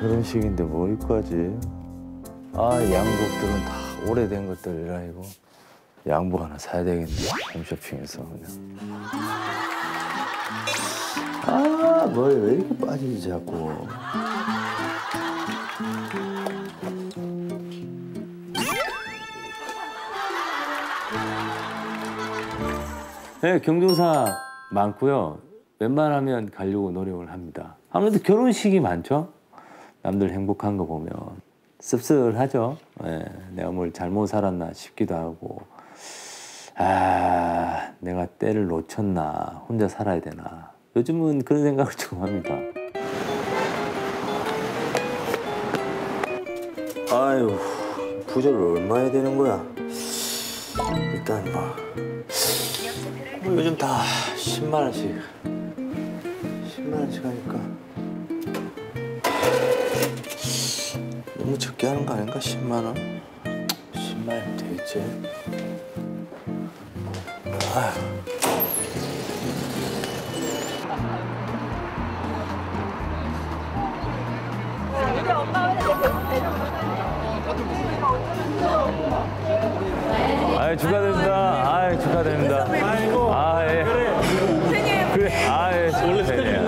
결혼식인데 뭘까지? 아, 양복들은 다 오래된 것들이라 이거 양복 하나 사야 되겠네. 홈쇼핑에서 그냥. 아, 뭘 왜 이렇게 빠지지 자꾸? 네, 경조사 많고요. 웬만하면 가려고 노력을 합니다. 아무래도 결혼식이 많죠. 남들 행복한 거 보면 씁쓸하죠. 예, 내가 뭘 잘못 살았나 싶기도 하고, 아, 내가 때를 놓쳤나, 혼자 살아야 되나. 요즘은 그런 생각을 좀 합니다. 아유, 부자를 얼마 해야 되는 거야? 일단 뭐 요즘 다 10만 원씩 하니까. 너무 적게 하는 거 아닌가? 10만 원? 10만 원 되겠지? 아유, 축하드립니다. 아유, 축하드립니다. 아이고. 아, 예. 그래. 그래. 아, 예. 원래 팬이에요.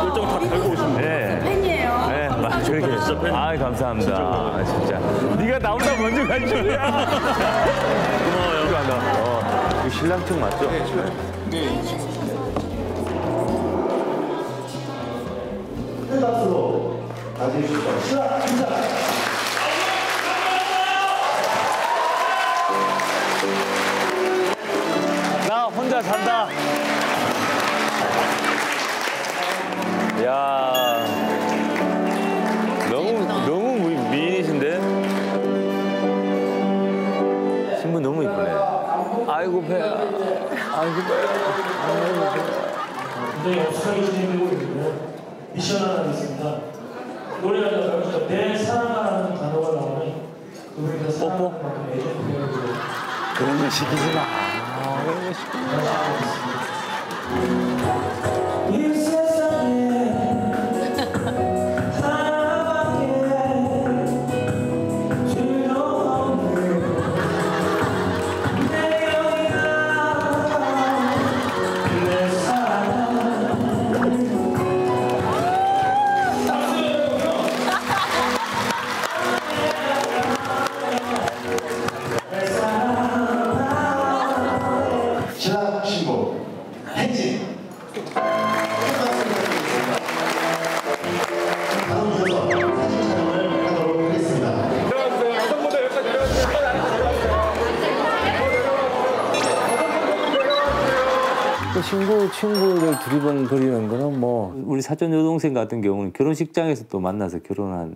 열정 다 달고 오신 거예요. 네. 팬이에요. 네, 막 그렇게. 아이, 감사합니다. 아, 진짜. 네가 나보다 먼저 간 줄이야. 고마워요. 이거 신랑 쪽 맞죠? 네, 신랑. 네. 큰 박수로 다시 주시죠. 신랑, 신랑. 나 혼자 산다. 야, 너무 미인이신데? 신부 너무 이쁘네. 아이고 배야. 아이고 배야. 굉장히 어색하게 지내는 곡인데요. 미션 하나 드리겠습니다. 노래가 나가면서 내 사랑하라는 단어가 나오니 그분께서 사랑하는 만큼 애정 표현을. 그런 거 시키지 마. 그런 거 시키지 마. 친구를 두리번거리는 거는 뭐 우리 사촌 여동생 같은 경우는 결혼식장에서 또 만나서 결혼한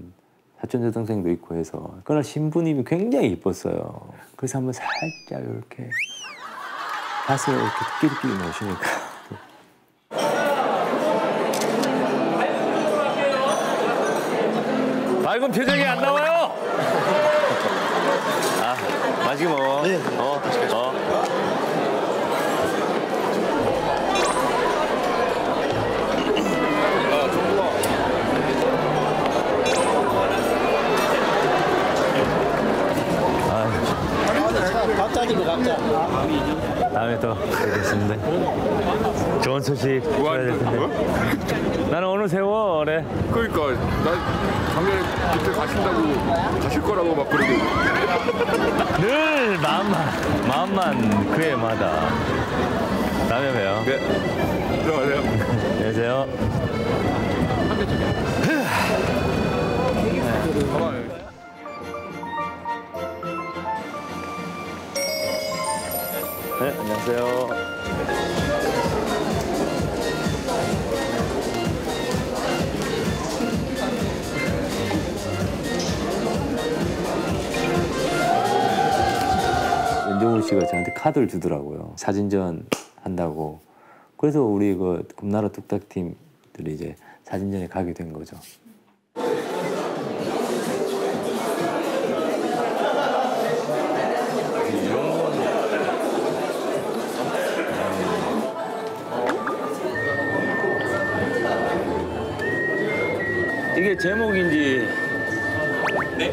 사촌 여동생도 있고 해서 그날 신부님이 굉장히 이뻤어요. 그래서 한번 살짝 이렇게 가서 이렇게 끼리끼리 모시니까 밝은 표정이 안 나와요. 아, 맛있게 먹어. 네. 다음에 또 뵙겠습니다. 좋은 소식. 와, 나는 어느 세월에. 그러니까 나 작년에 그때 가신다고 가실 거라고 막 그러고. 늘 마음만 그 해마다. 다음에 봬요. 네. 들어가세요. 안녕하세요. 한대쪽이야. 네, 안녕하세요. 연정훈 씨가 저한테 카드를 주더라고요. 사진전 한다고. 그래서 우리 그 금나라 뚝딱 팀들이 이제 사진전에 가게 된 거죠. 이게 제목인지. 네?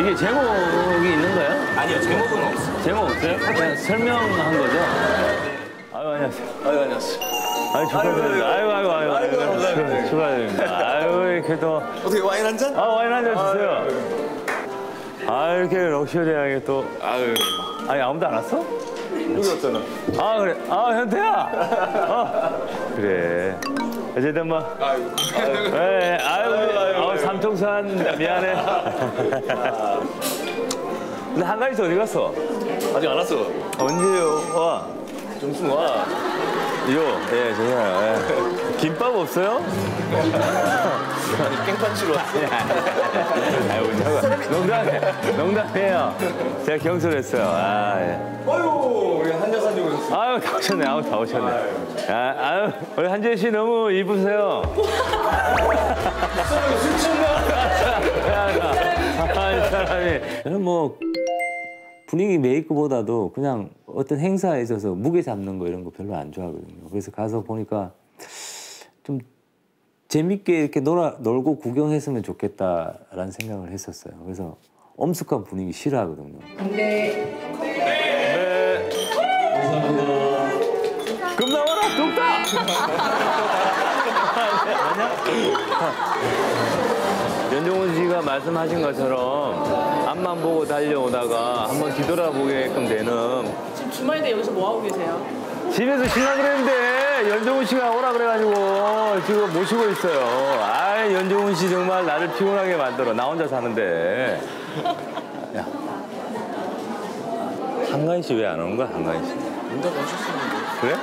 이게 제목이 있는 거예요? 아니요, 제목은 없어요. 제목 없어요? 그냥 설명한 거죠? 아유, 안녕하세요. 아유, 안녕하세요. 아유, 축하드립니다. 아유, 아유, 아유. 아유, 감사합니다. 축하드립니다. 아유, 이렇게 또. 어떻게 와인 한 잔? 아, 와인 한 잔 주세요. 아유, 이렇게 럭셔리하게 또. 아유. 아니, 아무도 안 왔어? 여기 왔잖아. 아, 그래. 아, 현태야! 어. 그래. 어쨌든 뭐. 아유. 네, 아유, 아유. 삼총산 미안해. 근데 한가인 씨 어디 갔어? 아직 안 왔어. 언제요? 와. 좀 있으면 와. 요. 네, 죄송해요. 네. 김밥 없어요? 아니, 깽판 치러 왔어. 아유, 잠깐. 농담해요. 제가 경솔했어요. 아, 예. 아유, 우리 한 여사님 오셨어요. 아유, 다 오셨네. 아유, 다 오셨네. 아, 아유, 우리 한재희 씨 너무 이쁘세요. 이 사람이. 저는 뭐 분위기 메이크보다도 그냥 어떤 행사에 있어서 무게 잡는 거 이런 거 별로 안 좋아하거든요. 그래서 가서 보니까 좀 재밌게 이렇게 놀고 구경했으면 좋겠다라는 생각을 했었어요. 그래서 엄숙한 분위기 싫어하거든요. 네. 네. 감사합니다. 금 나와라, 뚝딱! 연정훈 씨가 말씀하신 것처럼 앞만 보고 달려오다가 한번 뒤돌아보게끔 되는. 지금 주말인데 여기서 뭐하고 계세요? 집에서 쉬라 그랬는데 연정훈 씨가 오라 그래가지고 지금 모시고 있어요. 아, 연정훈 씨 정말 나를 피곤하게 만들어. 나 혼자 사는데. 야, 한가인 씨 왜 안 온 거야, 한가인 씨? 응답 하셨었는데. 그래?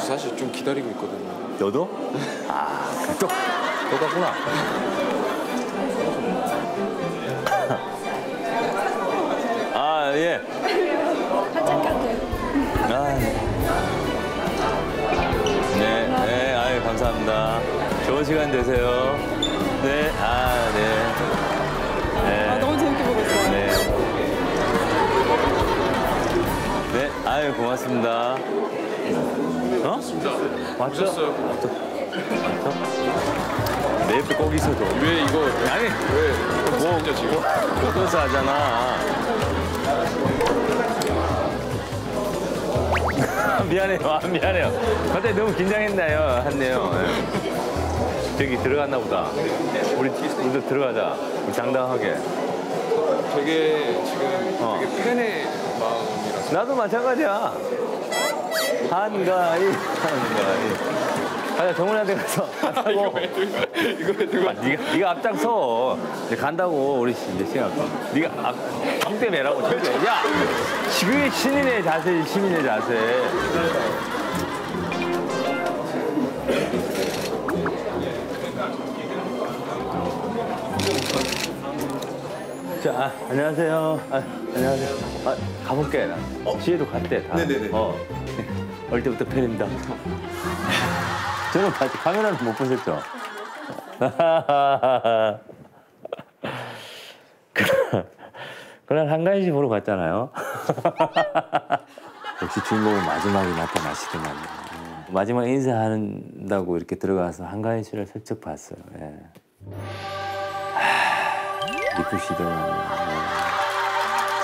사실 좀 기다리고 있거든요. 너도? 아, 똑같구나. 아, 예. 한참 깎아요. 감사합니다. 좋은 시간 되세요. 네, 아, 네. 네. 아, 너무 재밌게 보고 있어요. 네. 네, 아유, 고맙습니다. 어? 맞죠? 내 옆에 꼭 있어도. 왜 이거? 아니, 왜? 뭐, 지금? 꺾어서 하잖아. 미안해요, 아, 미안해요. 갑자기 너무 긴장했나요, 한네요. 저기 들어갔나 보다. 우리도 들어가자. 우리 당당하게. 되게 지금 되게 팬의 마음이라서. 나도 마찬가지야. 한가인, 한가인. 가자, 정훈이한테 가서. 이거 왜 들고 와? 네가 앞장서. 이제 간다고, 우리 이제 생각해. 네가 앞대 매라고. 야! 지금의 신인의 자세, 시민의 자세. 자, 아, 안녕하세요. 아, 안녕하세요. 아, 가볼게, 나. 시에도 갔대, 다. 네네네. 어릴 때부터 팬입니다. 저는 봤지, 카메라는 못 보셨죠? 그날 한가인 씨 보러 갔잖아요. 역시 주인공은 마지막에 나타나시더만요. 마지막 인사한다고 이렇게 들어가서 한가인 씨를 슬쩍 봤어요. 예. 이쁘시더만요.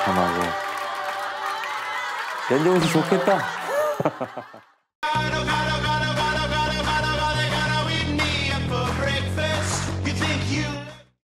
참하고. 연정훈 씨 좋겠다.